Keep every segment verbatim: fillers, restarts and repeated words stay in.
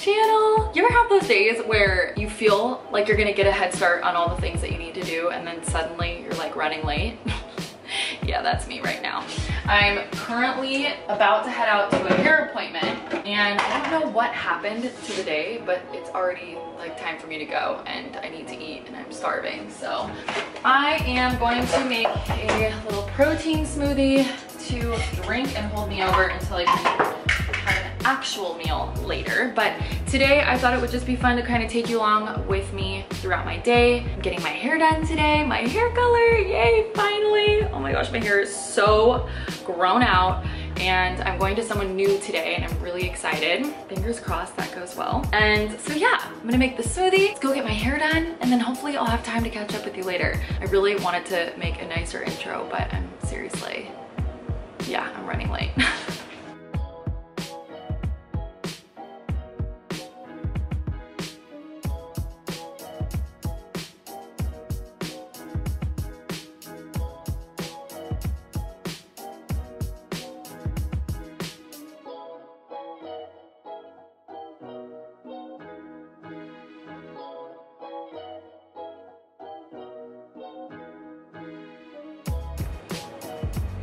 channel. You ever have those days where you feel like you're gonna get a head start on all the things that you need to do and then suddenly you're like running late? Yeah, that's me right now. I'm currently about to head out to a hair appointment and I don't know what happened to the day, but it's already like time for me to go and I need to eat and I'm starving. So I am going to make a little protein smoothie to drink and hold me over until I can have an actual meal later. But today I thought it would just be fun to kind of take you along with me throughout my day. I'm getting my hair done today, my hair color, yay, finally. Oh my gosh, my hair is so grown out and I'm going to someone new today and I'm really excited. Fingers crossed that goes well. And so yeah, I'm gonna make the smoothie, let's go get my hair done, and then hopefully I'll have time to catch up with you later. I really wanted to make a nicer intro, but I'm seriously, yeah, I'm running late.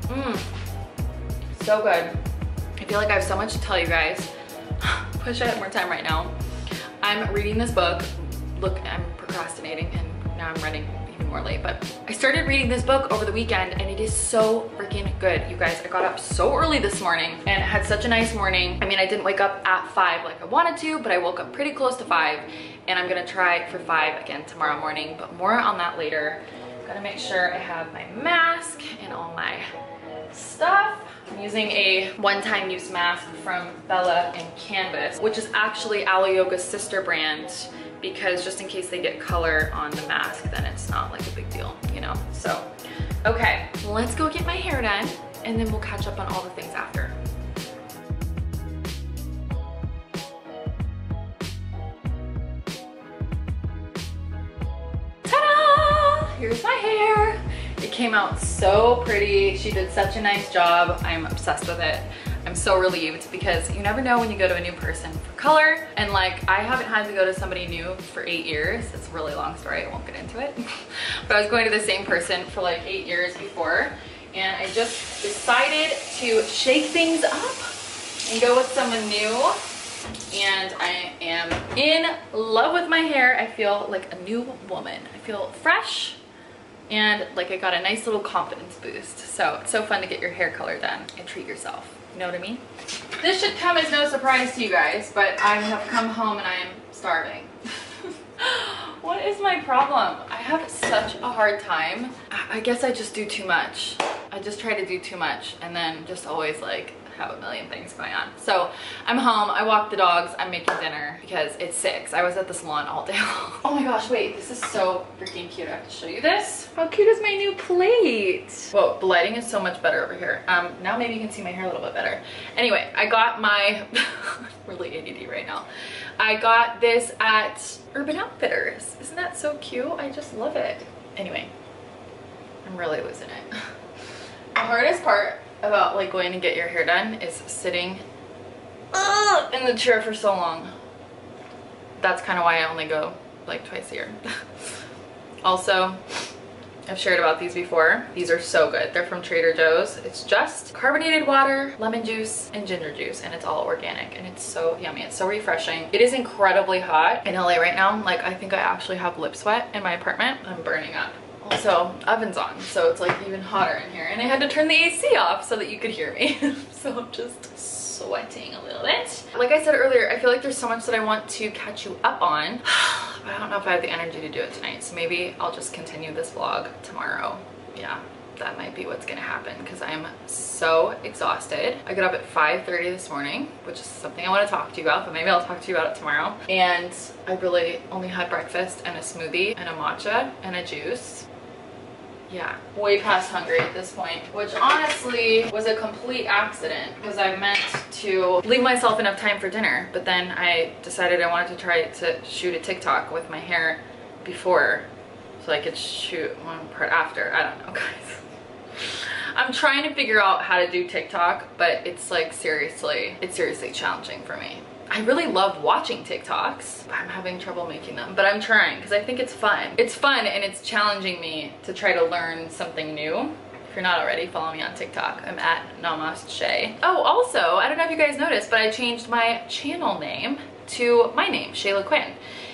Mmm, so good. I feel like I have so much to tell you guys. Push I have more time right now. I'm reading this book. Look, I'm procrastinating and now I'm running even more late, but I started reading this book over the weekend and it is so freaking good. You guys, I got up so early this morning and had such a nice morning. I mean, I didn't wake up at five like I wanted to, but I woke up pretty close to five and I'm gonna try for five again tomorrow morning, but more on that later. Gotta make sure I have my mask and all my stuff. I'm using a one-time use mask from Bella and Canvas, which is actually Aloe Yoga's sister brand, because just in case they get color on the mask, then it's not like a big deal, you know? So, okay, let's go get my hair done and then we'll catch up on all the things after. Ta-da! Here's my hair. It came out so pretty. She did such a nice job. I'm obsessed with it. I'm so relieved because you never know when you go to a new person for color. And like, I haven't had to go to somebody new for eight years. It's a really long story, I won't get into it. But I was going to the same person for like eight years before. And I just decided to shake things up and go with someone new. And I am in love with my hair. I feel like a new woman. I feel fresh. And like I got a nice little confidence boost. So it's so fun to get your hair color done and treat yourself. You know what I mean? This should come as no surprise to you guys, but I have come home and I am starving. What is my problem? I have such a hard time. I guess I just do too much. I just try to do too much and then just always like have a million things going on. So I'm home, I walk the dogs, I'm making dinner because it's six. I was at the salon all day long. Oh my gosh, wait, this is so freaking cute. I have to show you this. How cute is my new plate? Whoa, the lighting is so much better over here. Um, now maybe you can see my hair a little bit better. Anyway, I got my, really A D D right now. I got this at Urban Outfitters. Isn't that so cute? I just love it. Anyway, I'm really losing it. The hardest part about like going to get your hair done is sitting uh, in the chair for so long. That's kind of why I only go like twice a year. Also, I've shared about these before. These are so good. They're from Trader Joe's. It's just carbonated water, lemon juice, and ginger juice, and it's all organic, and it's so yummy. It's so refreshing. It is incredibly hot in L A right now. Like, I think I actually have lip sweat in my apartment. I'm burning up. Also, oven's on, so it's like even hotter in here, and I had to turn the A C off so that you could hear me. So I'm just sweating a little bit. Like I said earlier, I feel like there's so much that I want to catch you up on, but I don't know if I have the energy to do it tonight, so maybe I'll just continue this vlog tomorrow. Yeah, that might be what's gonna happen because I'm so exhausted. I got up at five thirty this morning, which is something I want to talk to you about, but maybe I'll talk to you about it tomorrow. And I really only had breakfast and a smoothie and a matcha and a juice. Yeah, way past hungry at this point, which honestly was a complete accident because I meant to leave myself enough time for dinner, but then I decided I wanted to try to shoot a TikTok with my hair before so I could shoot one part after. I don't know, guys. I'm trying to figure out how to do TikTok, but it's like seriously, it's seriously challenging for me. I really loved watching TikToks. I'm having trouble making them, but I'm trying because I think it's fun. It's fun and it's challenging me to try to learn something new. If you're not already, follow me on TikTok. I'm at namastshay. Oh, also, I don't know if you guys noticed, but I changed my channel name to my name, Shayla Quinn.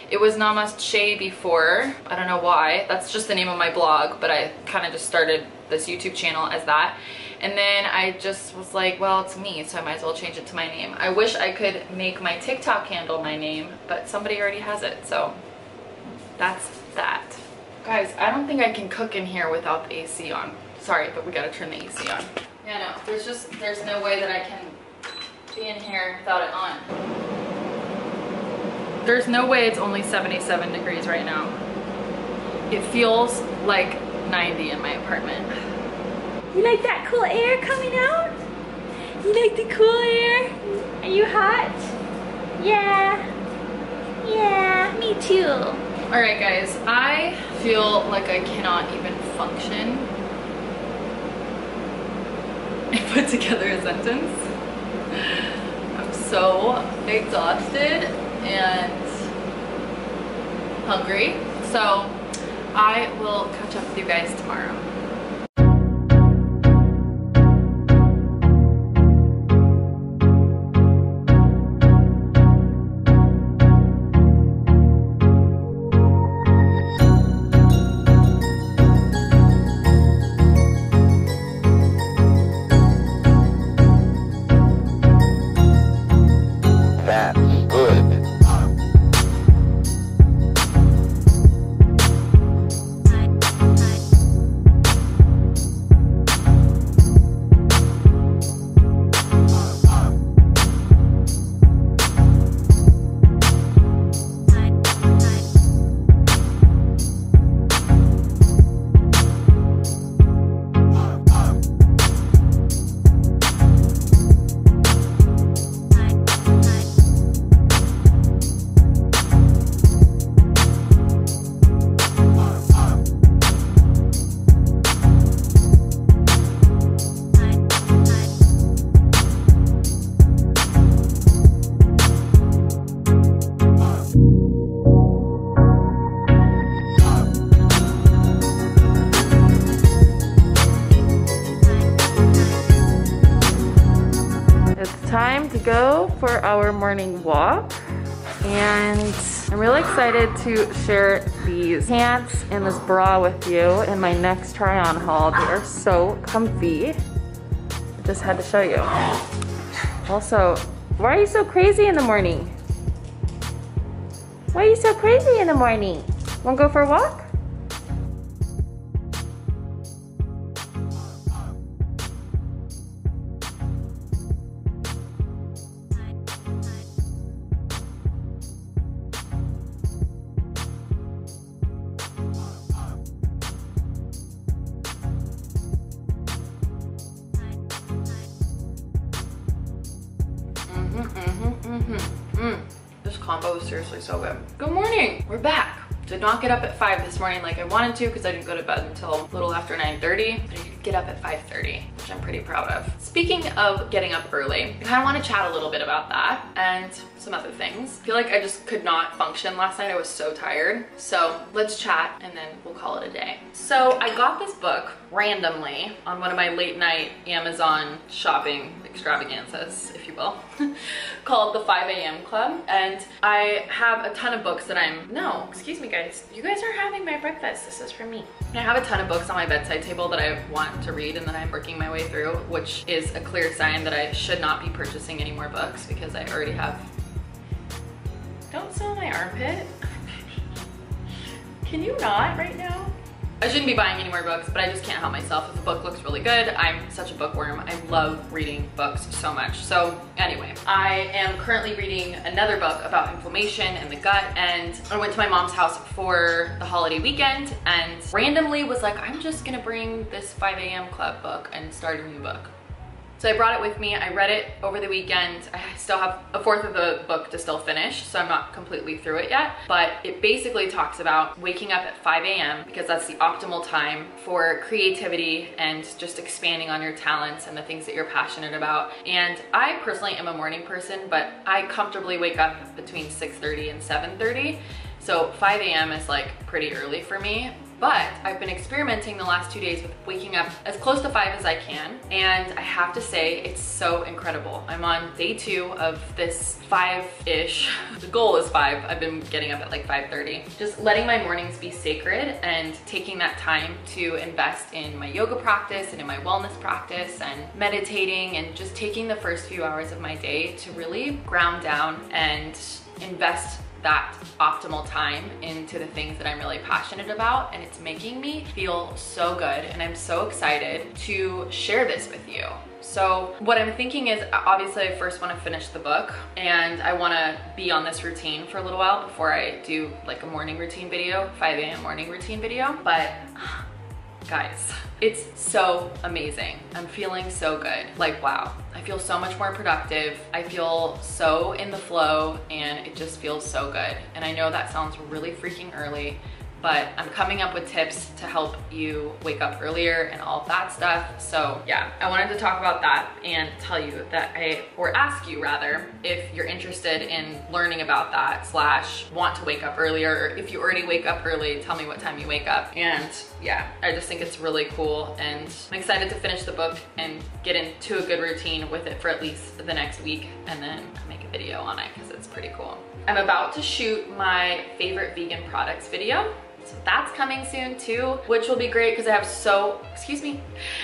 It was namastshay before. I don't know why. That's just the name of my blog, but I kind of just started this YouTube channel as that. And then I just was like, well, it's me, so I might as well change it to my name. I wish I could make my TikTok handle my name, but somebody already has it, so that's that. Guys, I don't think I can cook in here without the A C on. Sorry, but we gotta turn the A C on. Yeah, no, there's just, there's no way that I can be in here without it on. There's no way it's only seventy-seven degrees right now. It feels like ninety in my apartment. You like that cool air coming out? You like the cool air? Are you hot? Yeah. Yeah, me too. All right, guys, I feel like I cannot even function and put together a sentence. I'm so exhausted and hungry. So I will catch up with you guys tomorrow. Go for our morning walk, and I'm really excited to share these pants and this bra with you in my next try on haul. They are so comfy. I just had to show you. Also, why are you so crazy in the morning? Why are you so crazy in the morning? Wanna go for a walk? Combo is seriously so good. Good morning. We're back. Did not get up at five this morning like I wanted to because I didn't go to bed until a little after nine thirty. But I did get up at five thirty, which I'm pretty proud of. Speaking of getting up early, I kind of want to chat a little bit about that and some other things. I feel like I just could not function last night. I was so tired. So let's chat and then we'll call it a day. So I got this book randomly on one of my late night Amazon shopping extravaganzas, if you will, called The five A M Club. And I have a ton of books that I'm, no, excuse me guys, you guys are having my breakfast, this is for me. And I have a ton of books on my bedside table that I want to read and that I'm working my way through, which is a clear sign that I should not be purchasing any more books because I already have, don't sell my armpit. Can you not right now? I shouldn't be buying any more books, but I just can't help myself. If the book looks really good, I'm such a bookworm. I love reading books so much. So anyway, I am currently reading another book about inflammation and the gut, and I went to my mom's house for the holiday weekend and randomly was like, I'm just gonna bring this five A M Club book and start a new book. So I brought it with me. I read it over the weekend. I still have a fourth of the book to still finish, so I'm not completely through it yet, but it basically talks about waking up at five A M because that's the optimal time for creativity and just expanding on your talents and the things that you're passionate about. And I personally am a morning person, but I comfortably wake up between six thirty and seven thirty. So five A M is like pretty early for me, but I've been experimenting the last two days with waking up as close to five as I can. And I have to say, it's so incredible. I'm on day two of this five-ish. The goal is five. I've been getting up at like five thirty. Just letting my mornings be sacred and taking that time to invest in my yoga practice and in my wellness practice and meditating and just taking the first few hours of my day to really ground down and invest that optimal time into the things that I'm really passionate about, and it's making me feel so good, and I'm so excited to share this with you. So what I'm thinking is, obviously I first want to finish the book and I want to be on this routine for a little while before I do like a morning routine video, five A M morning routine video, but guys, it's so amazing. I'm feeling so good. Like, wow. I feel so much more productive. I feel so in the flow and it just feels so good. And I know that sounds really freaking early, but I'm coming up with tips to help you wake up earlier and all that stuff. So yeah, I wanted to talk about that and tell you that I, or ask you rather, if you're interested in learning about that slash want to wake up earlier, or if you already wake up early, tell me what time you wake up. And yeah, I just think it's really cool and I'm excited to finish the book and get into a good routine with it for at least the next week and then make a video on it because it's pretty cool. I'm about to shoot my favorite vegan products video. So that's coming soon too, which will be great because I have so, excuse me,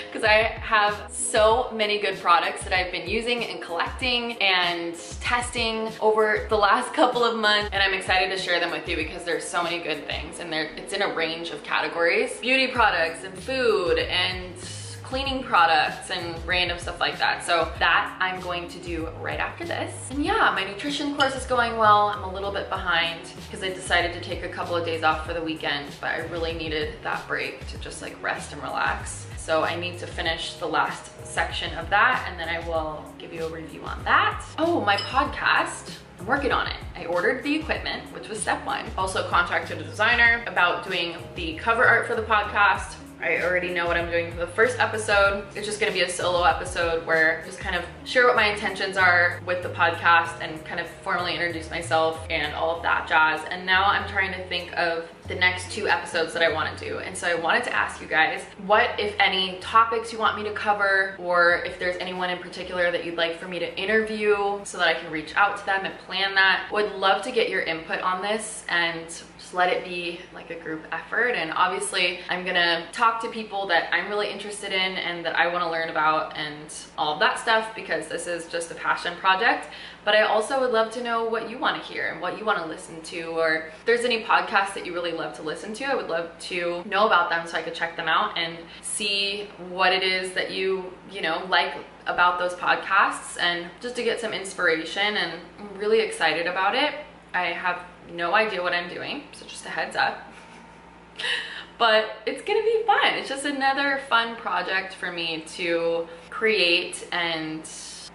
because I have so many good products that I've been using and collecting and testing over the last couple of months. And I'm excited to share them with you because there's so many good things and there, it's in a range of categories. Beauty products and food and cleaning products and random stuff like that. So that I'm going to do right after this. And yeah, my nutrition course is going well. I'm a little bit behind because I decided to take a couple of days off for the weekend, but I really needed that break to just like rest and relax. So I need to finish the last section of that and then I will give you a review on that. Oh, my podcast. I'm working on it. I ordered the equipment, which was step one. Also contacted a designer about doing the cover art for the podcast. I already know what I'm doing for the first episode. It's just gonna be a solo episode where I just kind of share what my intentions are with the podcast and kind of formally introduce myself and all of that jazz. And now I'm trying to think of the next two episodes that I wanna do. And so I wanted to ask you guys what, if any, topics you want me to cover, or if there's anyone in particular that you'd like for me to interview so that I can reach out to them and plan that. Would love to get your input on this and just let it be like a group effort. And obviously I'm gonna talk to people that I'm really interested in and that I wanna learn about and all of that stuff because this is just a passion project. But I also would love to know what you wanna hear and what you wanna listen to, or if there's any podcasts that you really love to listen to, I would love to know about them so I could check them out and see what it is that you, you know, like about those podcasts, and just to get some inspiration. And I'm really excited about it. I have no idea what I'm doing, so just a heads up. But it's gonna be fun. It's just another fun project for me to create and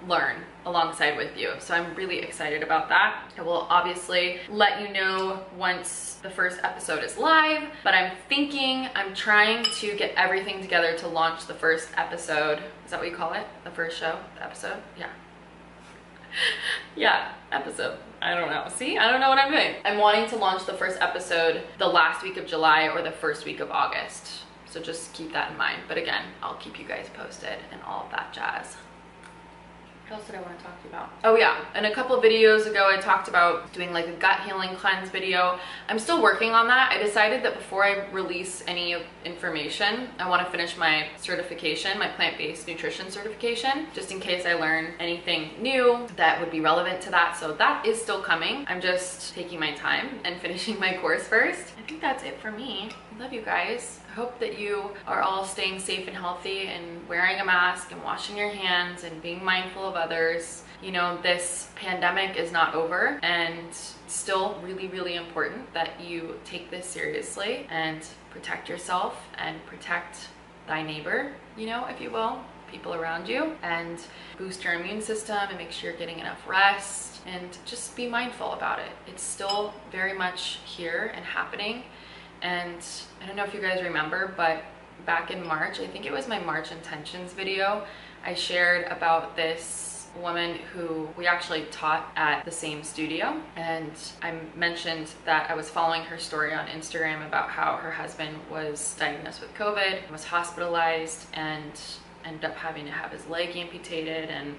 learn alongside with you. So I'm really excited about that. I will obviously let you know once the first episode is live, but I'm thinking, I'm trying to get everything together to launch the first episode. Is that what you call it? The first show? The episode? Yeah. Yeah, episode. I don't know. See, I don't know what I'm doing. I'm wanting to launch the first episode the last week of July or the first week of August. So just keep that in mind. But again, I'll keep you guys posted and all of that jazz. What else did I want to talk to you about? Oh yeah, and a couple of videos ago I talked about doing like a gut healing cleanse video. I'm still working on that. I decided that before I release any information, I want to finish my certification, my plant-based nutrition certification, just in case I learn anything new that would be relevant to that. So that is still coming. I'm just taking my time and finishing my course first. I think that's it for me. I love you guys. I hope that you are all staying safe and healthy and wearing a mask and washing your hands and being mindful of others. You know, this pandemic is not over and still really, really important that you take this seriously and protect yourself and protect thy neighbor, you know, if you will. people around you, and boost your immune system and make sure you're getting enough rest, and just be mindful about it. It's still very much here and happening. And I don't know if you guys remember, but back in March, I think it was my March intentions video, I shared about this woman who we actually taught at the same studio, and I mentioned that I was following her story on Instagram about how her husband was diagnosed with COVID, was hospitalized, and ended up having to have his leg amputated. And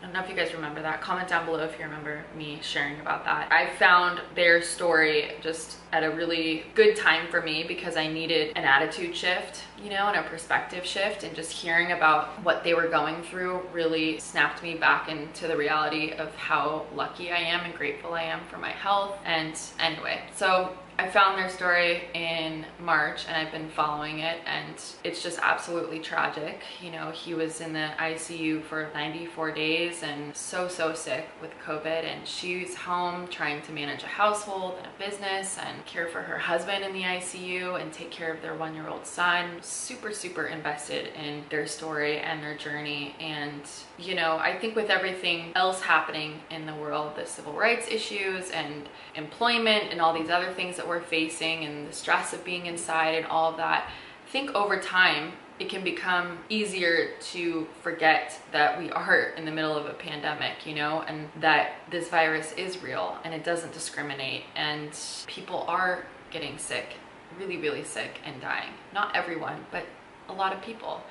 I don't know if you guys remember that. Comment down below if you remember me sharing about that. I found their story just at a really good time for me, because I needed an attitude shift, you know, and a perspective shift, and just hearing about what they were going through really snapped me back into the reality of how lucky I am and grateful I am for my health. And anyway, so I found their story in March, and I've been following it, and it's just absolutely tragic. You know, he was in the I C U for ninety-four days and so, so sick with COVID, and she's home trying to manage a household and a business and care for her husband in the I C U and take care of their one-year-old son. Super, super invested in their story and their journey. And, you know, I think with everything else happening in the world, the civil rights issues and employment and all these other things that we're facing, and the stress of being inside and all of that, I think over time it can become easier to forget that we are in the middle of a pandemic, you know, and that this virus is real and it doesn't discriminate, and people are getting sick, really, really sick, and dying. Not everyone, but a lot of people.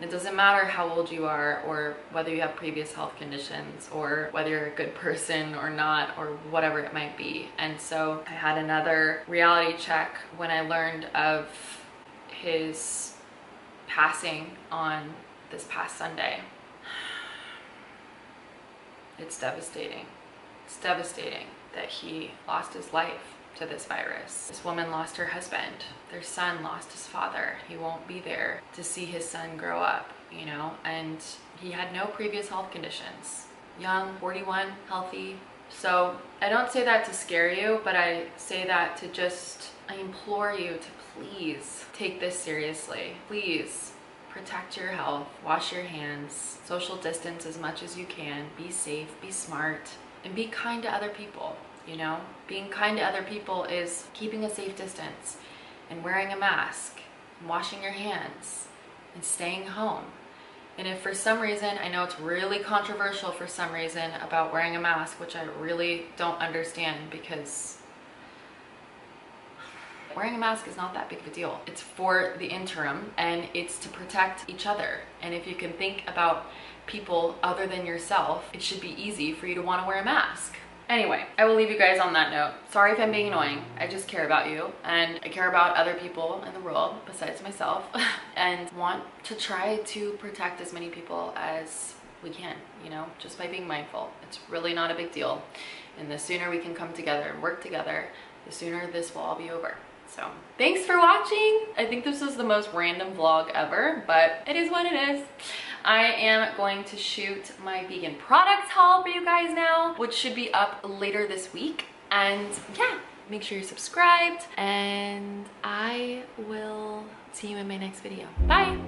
It doesn't matter how old you are, or whether you have previous health conditions, or whether you're a good person or not, or whatever it might be. And so I had another reality check when I learned of his passing on this past Sunday. It's devastating. It's devastating that he lost his life to this virus. This woman lost her husband. Their son lost his father. He won't be there to see his son grow up, you know, and he had no previous health conditions. Young, forty-one, healthy. So I don't say that to scare you, but I say that to just, I implore you to please take this seriously. Please protect your health, wash your hands, social distance as much as you can, be safe, be smart, and be kind to other people. You know, being kind to other people is keeping a safe distance and wearing a mask and washing your hands and staying home. And if for some reason, I know it's really controversial for some reason about wearing a mask, which I really don't understand, because wearing a mask is not that big of a deal. It's for the interim, and it's to protect each other. And if you can think about people other than yourself, it should be easy for you to want to wear a mask. Anyway, I will leave you guys on that note. Sorry if I'm being annoying. I just care about you, and I care about other people in the world besides myself, and want to try to protect as many people as we can, you know, just by being mindful. It's really not a big deal. And the sooner we can come together and work together, the sooner this will all be over. So thanks for watching. I think this is the most random vlog ever, but it is what it is. I am going to shoot my vegan products haul for you guys now, which should be up later this week. And yeah, make sure you're subscribed, and I will see you in my next video. Bye.